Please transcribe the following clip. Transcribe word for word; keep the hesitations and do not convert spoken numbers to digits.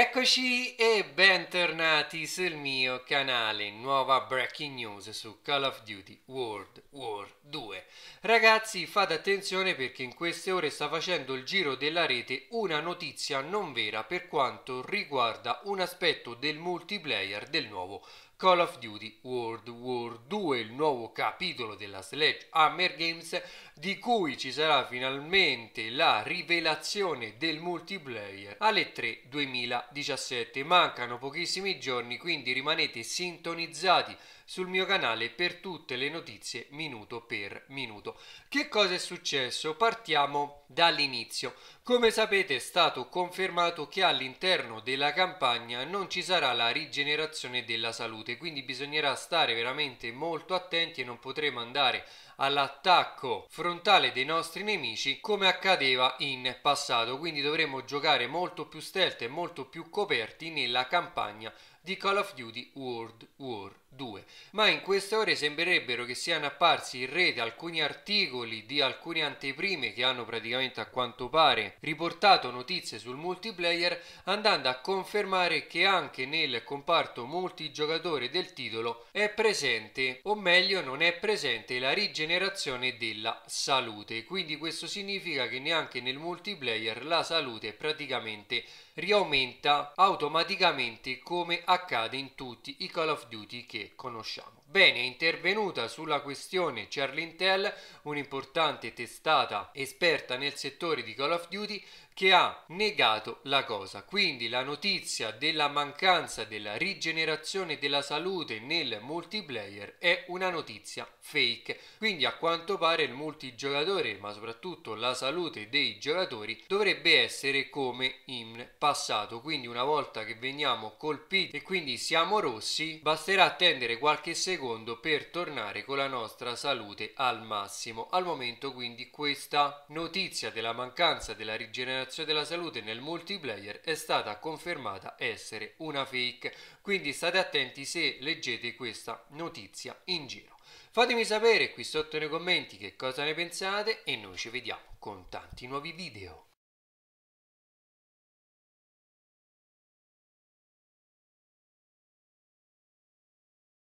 Eccoci e bentornati sul mio canale, nuova breaking news su Call of Duty World War due. Ragazzi, fate attenzione perché in queste ore sta facendo il giro della rete una notizia non vera per quanto riguarda un aspetto del multiplayer del nuovo Call of Duty World War due, il nuovo capitolo della Sledgehammer Games, di cui ci sarà finalmente la rivelazione del multiplayer alle tre duemiladiciassette. Mancano pochissimi giorni, quindi rimanete sintonizzati sul mio canale per tutte le notizie minuto per minuto. Che cosa è successo? Partiamo dall'inizio. Come sapete è stato confermato che all'interno della campagna non ci sarà la rigenerazione della salute, quindi bisognerà stare veramente molto attenti e non potremo andare all'attacco frontale dei nostri nemici come accadeva in passato, quindi dovremo giocare molto più stealth e molto più coperti nella campagna di Call of Duty World War due. Ma in queste ore sembrerebbero che siano apparsi in rete alcuni articoli di alcune anteprime che hanno praticamente, a quanto pare, riportato notizie sul multiplayer, andando a confermare che anche nel comparto multigiocatore del titolo è presente, o meglio non è presente, la rigenerazione della salute. Quindi questo significa che neanche nel multiplayer la salute praticamente riaumenta automaticamente come accade in tutti i Call of Duty che conosciamo. Bene, è intervenuta sulla questione Charlie Intel, un'importante testata esperta nel settore di Call of Duty, che ha negato la cosa. Quindi la notizia della mancanza della rigenerazione della salute nel multiplayer è una notizia fake. Quindi a quanto pare il multigiocatore, ma soprattutto la salute dei giocatori, dovrebbe essere come in passato. Quindi una volta che veniamo colpiti e quindi siamo rossi, basterà attendere qualche secondo per tornare con la nostra salute al massimo. Al momento quindi questa notizia della mancanza della rigenerazione della salute nel multiplayer è stata confermata essere una fake, quindi state attenti se leggete questa notizia in giro. Fatemi sapere qui sotto nei commenti che cosa ne pensate e noi ci vediamo con tanti nuovi video.